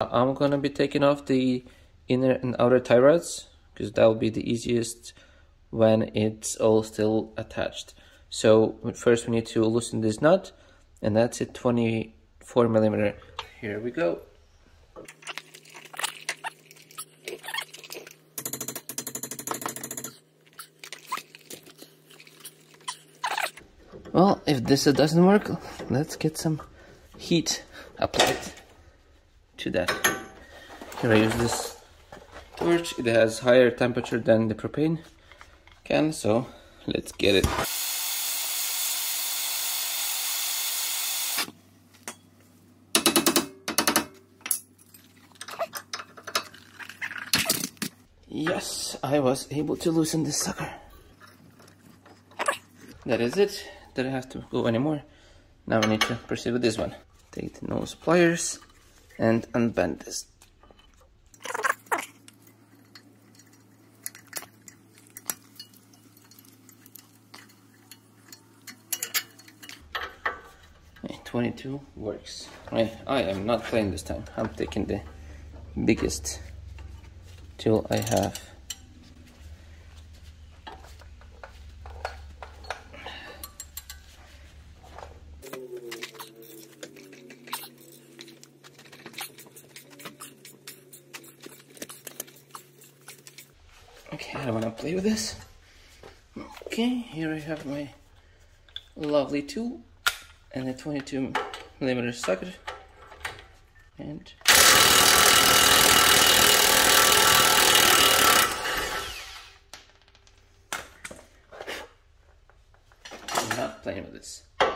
I'm going to be taking off the inner and outer tie rods because that'll be the easiest when it's all still attached. So first we need to loosen this nut, and that's at 24 millimeter. Here we go. Well, if this doesn't work, let's get some heat applied to that. Here I use this torch. It has higher temperature than the propane can, so let's get it. Yes, I was able to loosen this sucker. That is it. Didn't have to go anymore. Now we need to proceed with this one. Take the nose pliers and unbend this. Hey, 22 works. Right, I am not playing this time. I'm taking the biggest tool I have. Okay, I don't want to play with this. Okay, here I have my lovely tool and a 22 millimeter socket. And I'm not playing with this. And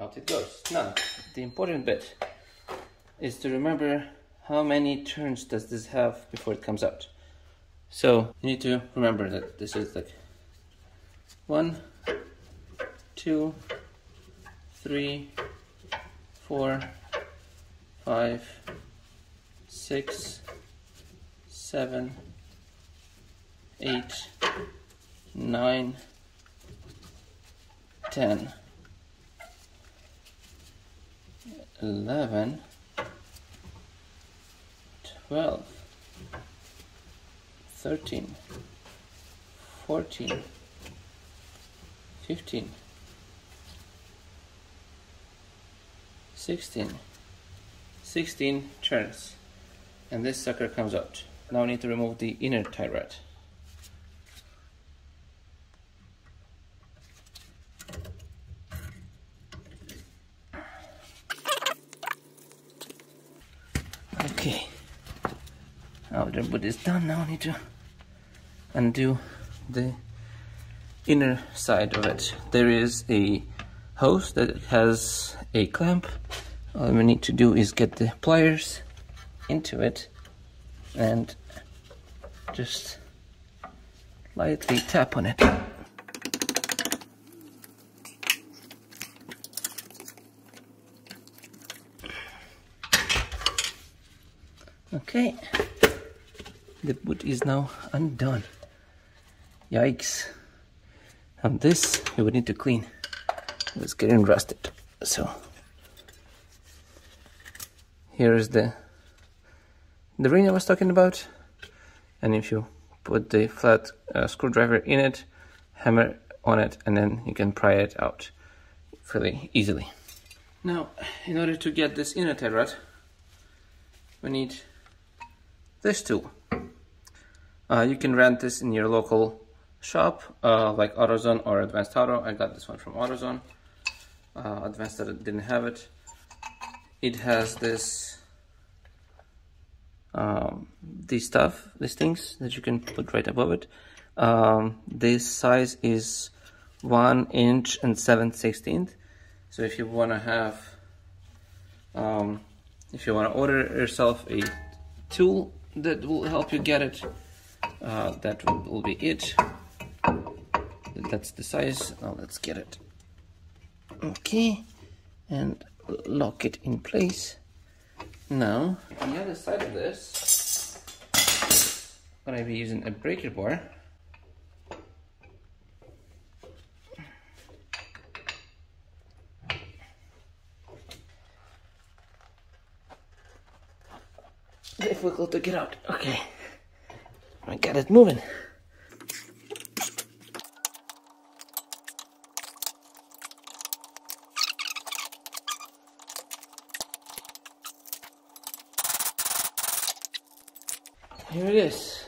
out it goes. Now, the important bit is to remember how many turns does this have before it comes out. So you need to remember that this is like 1, 2, 3, 4, 5, 6, 7, 8, 9, 10, 11, 12, 13, 14, 15, 16 turns, and this sucker comes out. Now we need to remove the inner tie rod. Okay, now the boot is done. Now I need to undo the inner side of it. There is a hose that has a clamp. All we need to do is get the pliers into it and just lightly tap on it. Okay, the boot is now undone. Yikes. And this we would need to clean. It's getting rusted. So here is the ring I was talking about. And if you put the flat screwdriver in it, hammer on it, and then you can pry it out fairly easily. Now, in order to get this inner tie rod, we need this tool. You can rent this in your local shop, like AutoZone or Advanced Auto. I got this one from AutoZone. Advanced Auto didn't have it. It has this these things that you can put right above it. This size is 1 inch and 7/16. So if you want to have, if you want to order yourself a tool that will help you get it, that will be it. That's the size. Now let's get it. Okay, and lock it in place. Now, on the other side of this, I'm going to be using a breaker bar. difficult to get out. Okay, I got it moving. Here it is.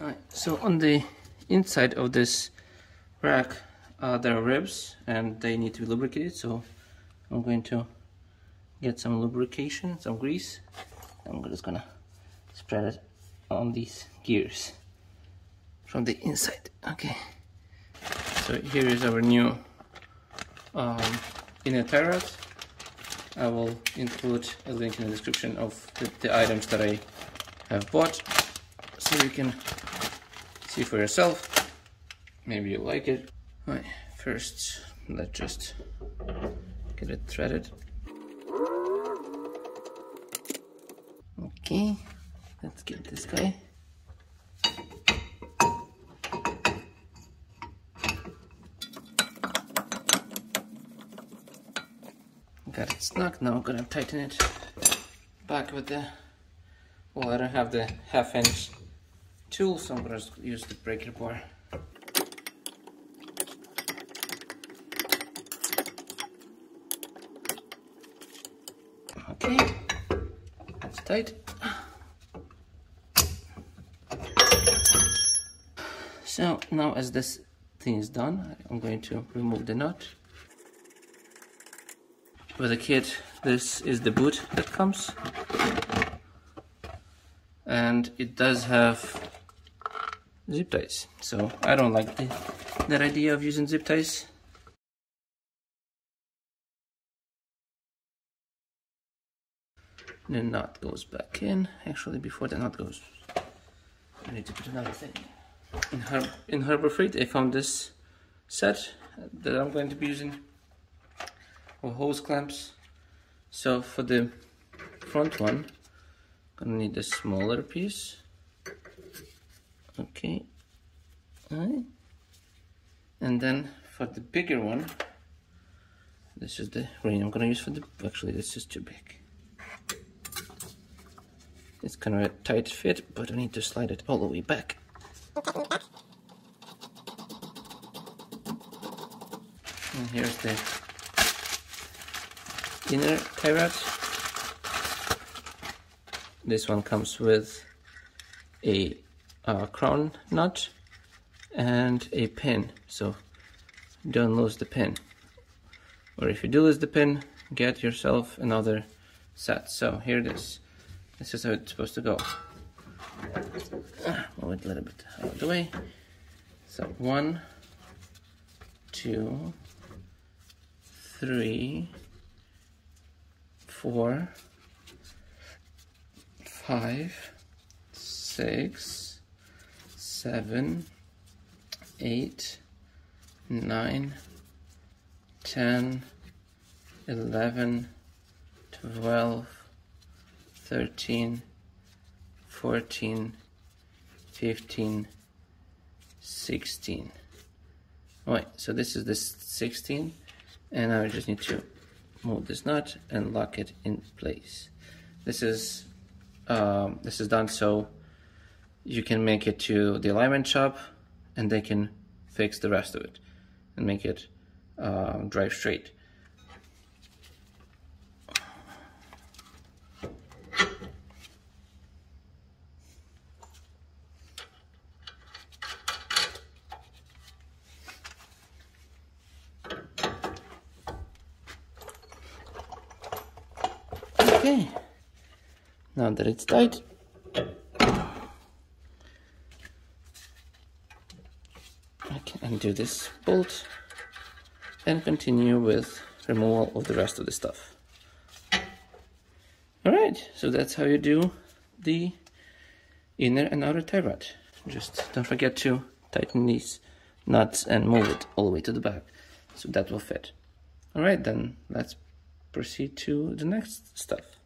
All right, so on the inside of this rack there are ribs and they need to be lubricated, so I'm going to get some lubrication, some grease. I'm just gonna spread it on these gears from the inside. Okay, so here is our new inner tie rod. I will include a link in the description of the items that I have bought, so you can see for yourself. Maybe you like it. All right, first let's just get it threaded. Okay, let's get this guy. Got it snug. Now I'm gonna tighten it back with the, well, I don't have the half-inch tool, so I'm gonna use the breaker bar. Okay, that's tight. So now, as this thing is done, I'm going to remove the nut. With the kit, this is the boot that comes, and it does have zip ties. So I don't like that idea of using zip ties. The nut goes back in. Actually, before the nut goes, I need to put another thing. In Harbor Freight, I found this set that I'm going to be using for hose clamps. So for the front one, I'm gonna need a smaller piece. Okay, all right. And then for the bigger one, this is the ring I'm gonna use for the. Actually, this is too big. It's kind of a tight fit, but I need to slide it all the way back. And here's the inner tie rod. This one comes with a crown nut and a pin, so don't lose the pin. Or if you do lose the pin, get yourself another set. So here it is. This is how it's supposed to go. Move it a little bit out of the way. So 1, 2, 3, 4, 5, 6, 7, 8, 9, 10, 11, 12, 13, 14, 15, 16. All right, so this is the 16, and now I just need to move this nut and lock it in place. This is done, so you can make it to the alignment shop, and they can fix the rest of it and make it drive straight. Okay, now that it's tight, I can undo this bolt and continue with removal of the rest of the stuff. Alright, so that's how you do the inner and outer tie rod. Just don't forget to tighten these nuts and move it all the way to the back, so that will fit. Alright, then let's proceed to the next stuff.